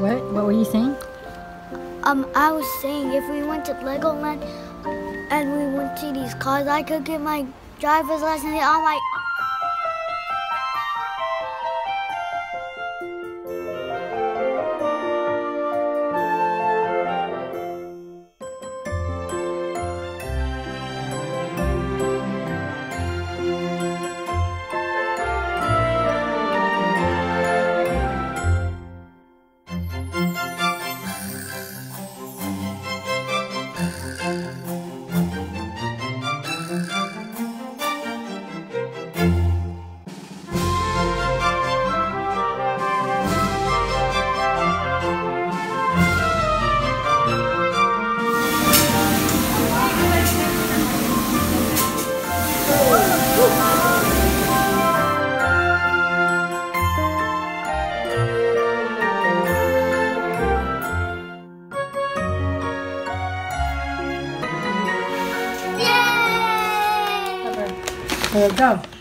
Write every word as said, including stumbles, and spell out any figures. What? What were you saying? Um, I was saying if we went to Legoland and we went to these cars, I could get my driver's license on my own. There we go.